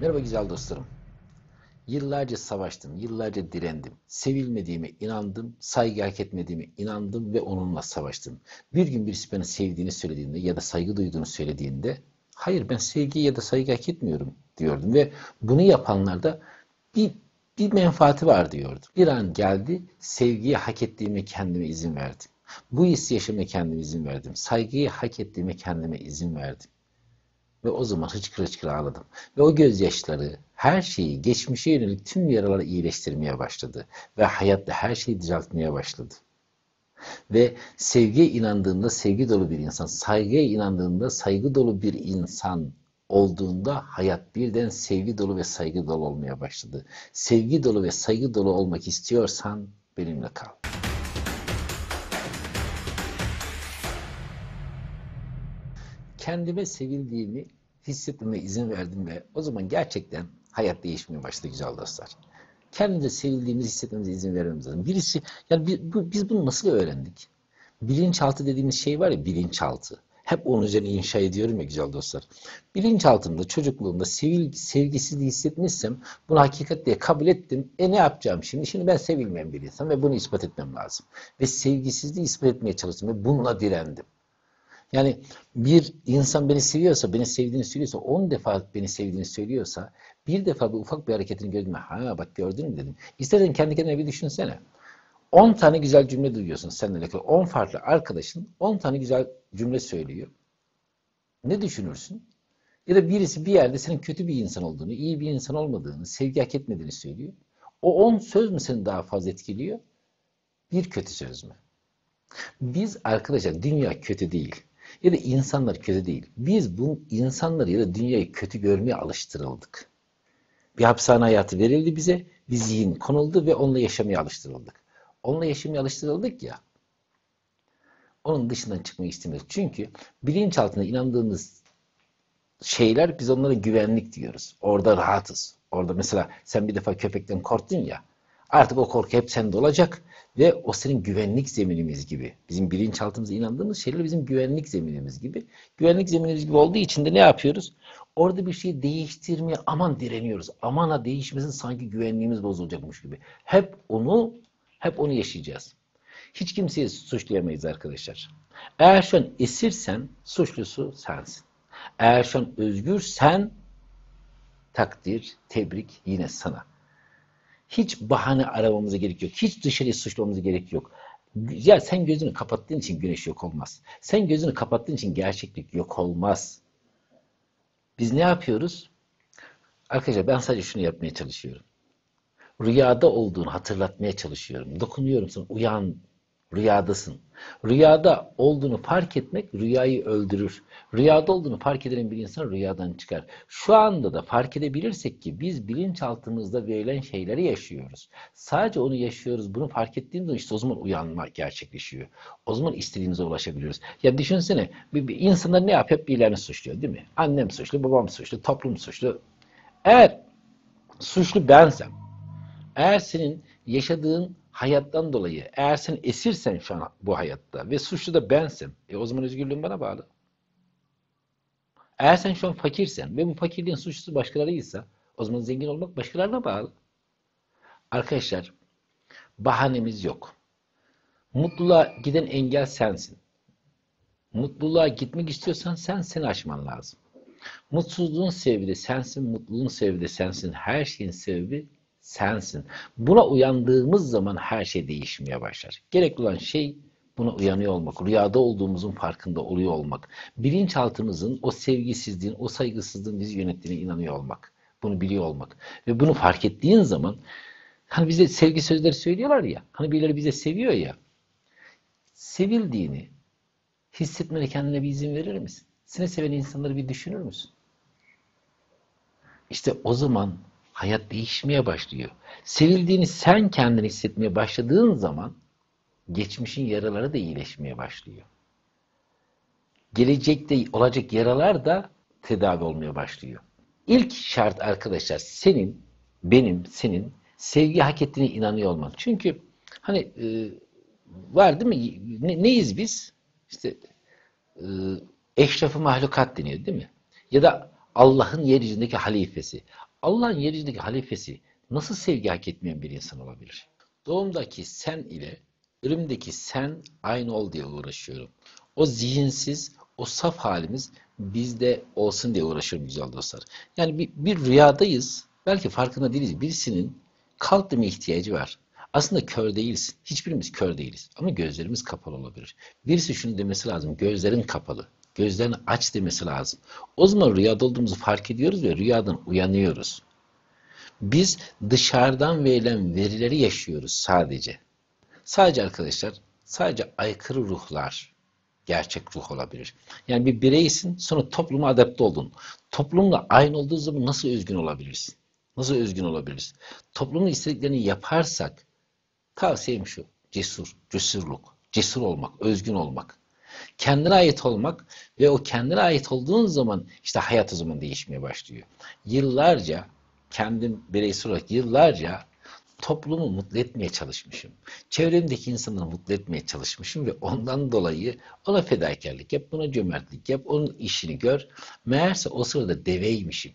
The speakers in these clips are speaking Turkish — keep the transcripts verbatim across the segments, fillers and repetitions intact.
Merhaba güzel dostlarım. Yıllarca savaştım, yıllarca direndim. Sevilmediğime inandım, saygı hak etmediğime inandım ve onunla savaştım. Bir gün birisi beni sevdiğini söylediğinde ya da saygı duyduğunu söylediğinde hayır ben sevgi ya da saygı hak etmiyorum diyordum ve bunu yapanlarda bir, bir menfaati var diyordum. Bir an geldi, sevgiyi hak ettiğime kendime izin verdim. Bu hissi yaşamaya kendime izin verdim. Saygıyı hak ettiğime kendime izin verdim. Ve o zaman hıçkır hıçkır ağladım. Ve o gözyaşları her şeyi, geçmişe yönelik tüm yaraları iyileştirmeye başladı. Ve hayatta her şeyi düzeltmeye başladı. Ve sevgiye inandığında sevgi dolu bir insan, saygıya inandığında saygı dolu bir insan olduğunda hayat birden sevgi dolu ve saygı dolu olmaya başladı. Sevgi dolu ve saygı dolu olmak istiyorsan benimle kal. Kendime sevildiğimi hissetmeme izin verdim ve o zaman gerçekten hayat değişmeye başladı güzel dostlar. Kendimize sevildiğimizi hissetmemize izin vermemiz lazım. Birisi, yani biz bunu nasıl öğrendik? Bilinçaltı dediğimiz şey var ya, bilinçaltı. Hep onun üzerine inşa ediyorum ya güzel dostlar. Bilinçaltımda, çocukluğumda sevil, sevgisizliği hissetmişsem bunu hakikat diye kabul ettim. E ne yapacağım şimdi? Şimdi ben sevilmeyen bir insan ve bunu ispat etmem lazım. Ve sevgisizliği ispat etmeye çalıştım ve bununla direndim. Yani bir insan beni seviyorsa, beni sevdiğini söylüyorsa, on defa beni sevdiğini söylüyorsa, bir defa bir ufak bir hareketini gördüm. Ha bak gördün mü dedim. İstersen kendi kendine bir düşünsene. on tane güzel cümle duyuyorsun seninle alakalı. on farklı arkadaşın on tane güzel cümle söylüyor. Ne düşünürsün? Ya da birisi bir yerde senin kötü bir insan olduğunu, iyi bir insan olmadığını, sevgi hak etmediğini söylüyor. O on söz mü seni daha fazla etkiliyor? Bir kötü söz mü? Biz arkadaşlar, dünya kötü değil. Ya da insanlar kötü değil. Biz bu insanları ya da dünyayı kötü görmeye alıştırıldık. Bir hapishane hayatı verildi bize, bir zihin konuldu ve onunla yaşamaya alıştırıldık. Onunla yaşamaya alıştırıldık ya, onun dışından çıkmayı istemiyoruz. Çünkü bilinçaltına inandığımız şeyler, biz onlara güvenlik diyoruz. Orada rahatız. Orada mesela sen bir defa köpekten korktun ya, artık o korku hep sende olacak ve o senin güvenlik zeminimiz gibi. Bizim bilinçaltımıza inandığımız şeyler bizim güvenlik zeminimiz gibi. Güvenlik zeminimiz gibi olduğu için de ne yapıyoruz? Orada bir şeyi değiştirmeye aman direniyoruz. Aman ha değişmesin, sanki güvenliğimiz bozulacakmış gibi. Hep onu, hep onu yaşayacağız. Hiç kimseyi suçlayamayız arkadaşlar. Eğer şu an esirsen suçlusu sensin. Eğer şu an özgürsen takdir, tebrik yine sana. Hiç bahane aramamıza gerek yok. Hiç dışarıya suçlamamıza gerek yok. Ya sen gözünü kapattığın için güneş yok olmaz. Sen gözünü kapattığın için gerçeklik yok olmaz. Biz ne yapıyoruz? Arkadaşlar ben sadece şunu yapmaya çalışıyorum. Rüyada olduğunu hatırlatmaya çalışıyorum. Dokunuyorum sana. Uyan. Rüyadasın. Rüyada olduğunu fark etmek rüyayı öldürür. Rüyada olduğunu fark eden bir insan rüyadan çıkar. Şu anda da fark edebilirsek ki biz bilinçaltımızda verilen şeyleri yaşıyoruz. Sadece onu yaşıyoruz. Bunu fark ettiğimizde işte o zaman uyanma gerçekleşiyor. O zaman istediğimize ulaşabiliyoruz. Ya düşünsene, bir, bir insanlar ne yapıyor? Hep birilerini suçluyor değil mi? Annem suçlu, babam suçlu, toplum suçlu. Eğer suçlu bensem, eğer senin yaşadığın hayattan dolayı, eğer sen esirsen şu an bu hayatta ve suçlu da bensem, e o zaman özgürlüğün bana bağlı. Eğer sen şu an fakirsen ve bu fakirliğin suçlusu başkalarıysa, o zaman zengin olmak başkalarına bağlı. Arkadaşlar, bahanemiz yok. Mutluluğa giden engel sensin. Mutluluğa gitmek istiyorsan sen seni aşman lazım. Mutsuzluğun sebebi de sensin, mutluluğun sebebi de sensin, her şeyin sebebi sensin. Buna uyandığımız zaman her şey değişmeye başlar. Gerekli olan şey buna uyanıyor olmak. Rüyada olduğumuzun farkında oluyor olmak. Bilinçaltımızın o sevgisizliğin, o saygısızlığın bizi yönettiğine inanıyor olmak. Bunu biliyor olmak. Ve bunu fark ettiğin zaman, hani bize sevgi sözleri söylüyorlar ya, hani birileri bize seviyor ya, sevildiğini hissetmene kendine bir izin verir misin? Seni seven insanları bir düşünür müsün? İşte o zaman hayat değişmeye başlıyor. Sevildiğini sen kendini hissetmeye başladığın zaman geçmişin yaraları da iyileşmeye başlıyor. Gelecekte olacak yaralar da tedavi olmaya başlıyor. İlk şart arkadaşlar senin, benim, senin sevgi hak ettiğine inanıyor olman. Çünkü hani e, var değil mi? Ne, neyiz biz? İşte e, eşraf-ı mahlukat deniyor değil mi? Ya da Allah'ın yeryüzündeki halifesi. Allah'ın yeryüzündeki halifesi nasıl sevgi hak etmeyen bir insan olabilir? Doğumdaki sen ile ölümdeki sen aynı ol diye uğraşıyorum. O zihinsiz, o saf halimiz bizde olsun diye uğraşıyorum güzel dostlar. Yani bir, bir rüyadayız. Belki farkında değiliz. Birisinin kalk deme ihtiyacı var. Aslında kör değiliz. Hiçbirimiz kör değiliz. Ama gözlerimiz kapalı olabilir. Birisi şunu demesi lazım. Gözlerin kapalı. Gözlerini aç demesi lazım. O zaman rüyada olduğumuzu fark ediyoruz ve rüyadan uyanıyoruz. Biz dışarıdan verilen verileri yaşıyoruz sadece. Sadece arkadaşlar, sadece aykırı ruhlar gerçek ruh olabilir. Yani bir bireysin, sonra topluma adapte oldun. Toplumla aynı olduğu zaman nasıl özgün olabilirsin? Nasıl özgün olabiliriz? Toplumun istediklerini yaparsak, tavsiyem şu, cesur, cesurluk, cesur olmak, özgün olmak, kendine ait olmak ve o kendine ait olduğun zaman işte hayat o zaman değişmeye başlıyor. Yıllarca, kendim bireysel olarak yıllarca toplumu mutlu etmeye çalışmışım. Çevremdeki insanları mutlu etmeye çalışmışım ve ondan dolayı ona fedakarlık yap, buna cömertlik yap, onun işini gör. Meğerse o sırada deveymişim.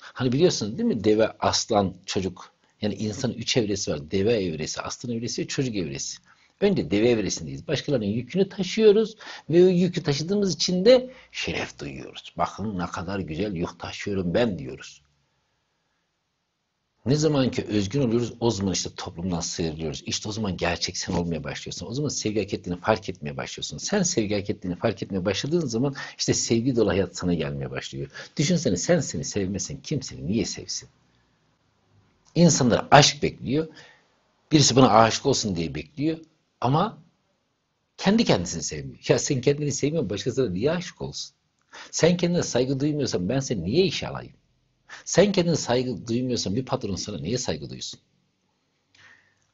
Hani biliyorsunuz değil mi? Deve, aslan, çocuk. Yani insanın üç evresi var. Deve evresi, aslan evresi ve çocuk evresi. Önce deve evresindeyiz. Başkalarının yükünü taşıyoruz ve o yükü taşıdığımız için de şeref duyuyoruz. Bakın ne kadar güzel yük taşıyorum ben diyoruz. Ne zaman ki özgün oluyoruz o zaman işte toplumdan sıyrılıyoruz. İşte o zaman gerçek sen olmaya başlıyorsun. O zaman sevgi hak ettiğini fark etmeye başlıyorsun. Sen sevgi hak ettiğini fark etmeye başladığın zaman işte sevgi dolu hayat sana gelmeye başlıyor. Düşünsene sen seni sevmesen kim seni niye sevsin? İnsanlar aşk bekliyor. Birisi buna aşık olsun diye bekliyor. Ama kendi kendisini sevmiyor. Ya sen kendini sevmiyorsun başkasına niye aşık olsun? Sen kendine saygı duymuyorsan ben seni niye işe alayım? Sen kendine saygı duymuyorsan bir patron sana niye saygı duysun?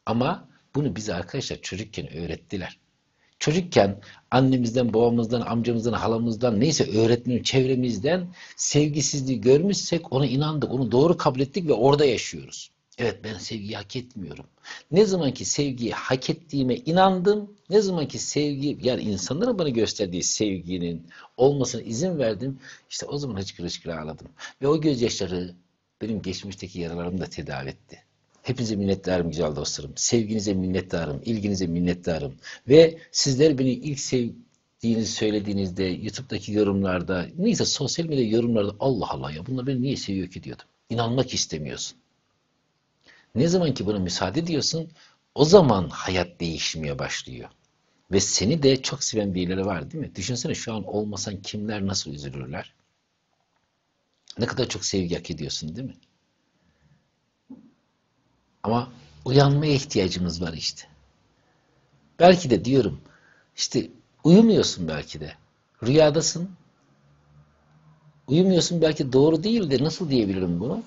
Ama bunu bize arkadaşlar çocukken öğrettiler. Çocukken annemizden, babamızdan, amcamızdan, halamızdan neyse öğretmen çevremizden sevgisizliği görmüşsek ona inandık, onu doğru kabul ettik ve orada yaşıyoruz. Evet ben sevgiyi hak etmiyorum. Ne zaman ki sevgiyi hak ettiğime inandım, ne zaman ki sevgi, yani insanların bana gösterdiği sevginin olmasına izin verdim, işte o zaman hıçkır hıçkır ağladım. Ve o gözyaşları benim geçmişteki yaralarımı da tedavi etti. Hepinize minnettarım güzel dostlarım. Sevginize minnettarım, ilginize minnettarım. Ve sizler beni ilk sevdiğinizi söylediğinizde, YouTube'daki yorumlarda, neyse sosyal medya yorumlarda Allah Allah ya bunlar beni niye seviyor ki diyordum. İnanmak istemiyorsun. Ne zaman ki buna müsaade ediyorsun, o zaman hayat değişmeye başlıyor. Ve seni de çok seven birileri var değil mi? Düşünsene şu an olmasan kimler nasıl üzülürler? Ne kadar çok sevgi hak ediyorsun değil mi? Ama uyanmaya ihtiyacımız var işte. Belki de diyorum, işte uyumuyorsun belki de. Rüyadasın. Uyumuyorsun belki doğru değil de nasıl diyebilirim bunu?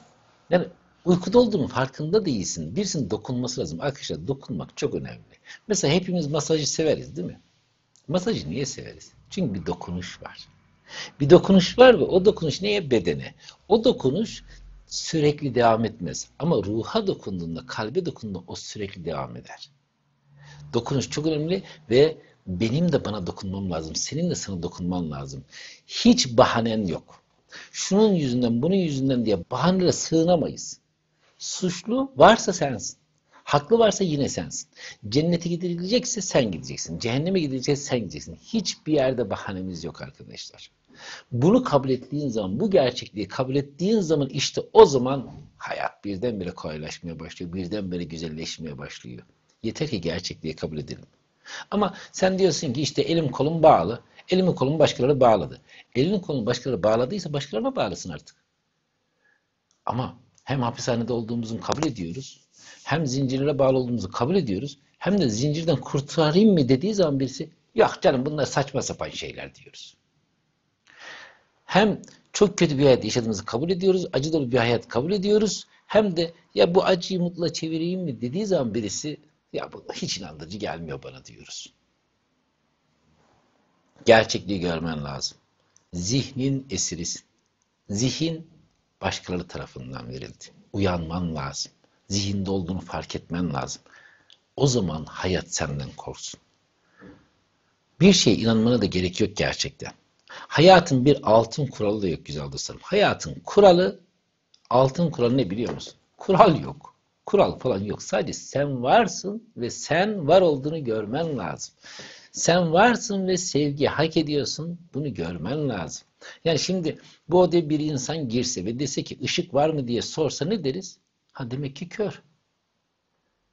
Yani uykuda olduğunun farkında değilsin. Birisinin dokunması lazım. Arkadaşlar dokunmak çok önemli. Mesela hepimiz masajı severiz değil mi? Masajı niye severiz? Çünkü bir dokunuş var. Bir dokunuş var ve o dokunuş neye? Bedene. O dokunuş sürekli devam etmez. Ama ruha dokunduğunda, kalbe dokunduğunda o sürekli devam eder. Dokunuş çok önemli ve benim de bana dokunmam lazım. Senin de sana dokunman lazım. Hiç bahanen yok. Şunun yüzünden, bunun yüzünden diye bahanelere sığınamayız. Suçlu varsa sensin. Haklı varsa yine sensin. Cennete gidilecekse sen gideceksin. Cehenneme gidilecekse sen gideceksin. Hiçbir yerde bahanemiz yok arkadaşlar. Bunu kabul ettiğin zaman, bu gerçekliği kabul ettiğin zaman işte o zaman hayat birdenbire kolaylaşmaya başlıyor. Birdenbire güzelleşmeye başlıyor. Yeter ki gerçekliği kabul edelim. Ama sen diyorsun ki işte elim kolum bağlı. Elimi kolum başkaları bağladı. Elini kolunu başkaları bağladıysa başkalarına bağlasın artık. Ama hem hapishanede olduğumuzu kabul ediyoruz, hem zincirlere bağlı olduğumuzu kabul ediyoruz, hem de zincirden kurtarayım mı dediği zaman birisi, yok canım bunlar saçma sapan şeyler diyoruz. Hem çok kötü bir hayat yaşadığımızı kabul ediyoruz, acı dolu bir hayat kabul ediyoruz, hem de ya bu acıyı mutluluğa çevireyim mi dediği zaman birisi, ya bu hiç inandırıcı gelmiyor bana diyoruz. Gerçekliği görmen lazım. Zihnin esirisin. Zihin başkaları tarafından verildi. Uyanman lazım. Zihinde olduğunu fark etmen lazım. O zaman hayat senden korksun. Bir şeye inanmana da gerek yok gerçekten. Hayatın bir altın kuralı da yok güzel dostlarım. Hayatın kuralı Altın kuralı ne biliyor musun? Kural yok. Kural falan yok. Sadece sen varsın ve sen var olduğunu görmen lazım. Sen varsın ve sevgi hak ediyorsun. Bunu görmen lazım. Yani şimdi bu odaya bir insan girse ve dese ki ışık var mı diye sorsa ne deriz? Ha demek ki kör.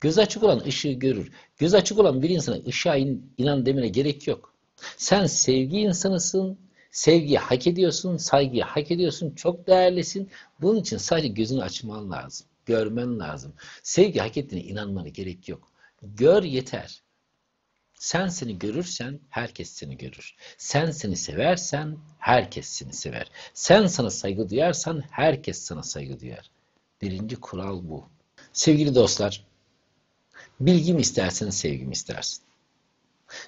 Göz açık olan ışığı görür. Göz açık olan bir insana ışığa in, inan demene gerek yok. Sen sevgi insanısın. Sevgiyi hak ediyorsun. Saygıyı hak ediyorsun. Çok değerlisin. Bunun için sadece gözünü açman lazım. Görmen lazım. Sevgi hak ettiğine inanmana gerek yok. Gör yeter. Sen seni görürsen herkes seni görür. Sen seni seversen herkes seni sever. Sen sana saygı duyarsan herkes sana saygı duyar. Birinci kural bu. Sevgili dostlar, bilgi mi istersin, sevgi mi istersin?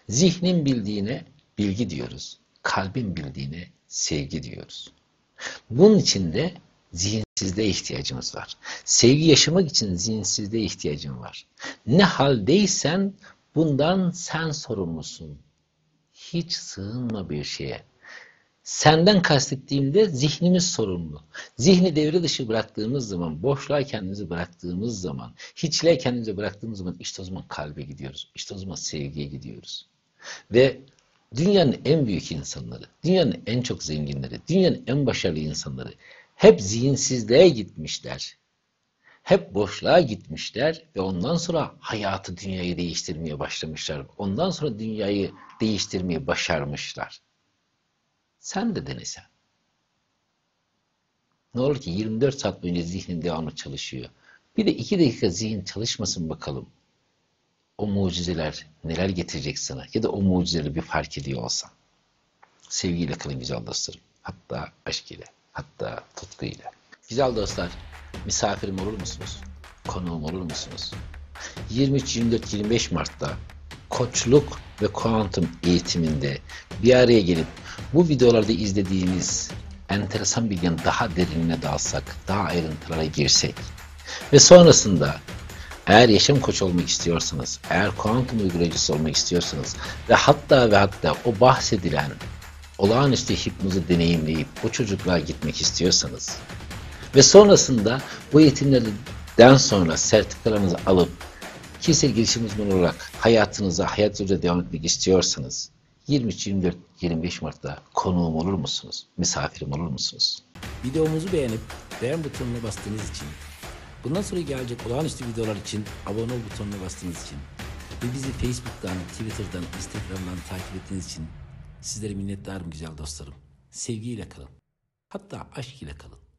Zihnin bildiğine bilgi diyoruz. Kalbin bildiğine sevgi diyoruz. Bunun için de zihinsizliğe ihtiyacımız var. Sevgi yaşamak için zihinsizliğe ihtiyacım var. Ne haldeysen bundan sen sorumlusun. Hiç sığınma bir şeye. Senden kastettiğimde zihnimiz sorumlu. Zihni devre dışı bıraktığımız zaman, boşluğa kendimizi bıraktığımız zaman, hiçliğe kendimizi bıraktığımız zaman işte o zaman kalbe gidiyoruz. İşte o zaman sevgiye gidiyoruz. Ve dünyanın en büyük insanları, dünyanın en çok zenginleri, dünyanın en başarılı insanları hep zihinsizliğe gitmişler. Hep boşluğa gitmişler ve ondan sonra hayatı, dünyayı değiştirmeye başlamışlar. Ondan sonra dünyayı değiştirmeyi başarmışlar. Sen de denesen. Ne olur ki yirmi dört saat boyunca zihnin devamlı çalışıyor. Bir de iki dakika zihin çalışmasın bakalım. O mucizeler neler getirecek sana ya da o mucizeleri bir fark ediyor olsan. Sevgiyle kalın güzel dostlarım. Hatta aşk ile, hatta tutkuyla. Güzel dostlar, misafirim olur musunuz? Konuğum olur musunuz? yirmi üç, yirmi dört, yirmi beş Mart'ta koçluk ve kuantum eğitiminde bir araya gelip bu videolarda izlediğiniz enteresan bilginin daha derinine dalsak, daha ayrıntılara girsek ve sonrasında eğer yaşam koçu olmak istiyorsanız, eğer kuantum uygulayıcısı olmak istiyorsanız ve hatta ve hatta o bahsedilen olağanüstü hipnozu deneyimleyip o çocukluğa gitmek istiyorsanız ve sonrasında bu eğitimlerden sonra sertifikalarınızı alıp kişisel gelişim uzmanı olarak hayatınıza, hayat üzerine devam etmek istiyorsanız yirmi üç, yirmi dört, yirmi beş Mart'ta konuğum olur musunuz? Misafirim olur musunuz? Videomuzu beğenip beğen butonuna bastığınız için, bundan sonra gelecek olağanüstü videolar için abone ol butonuna bastığınız için ve bizi Facebook'tan, Twitter'dan, Instagram'dan takip ettiğiniz için sizlere minnettarım güzel dostlarım. Sevgiyle kalın. Hatta aşk ile kalın.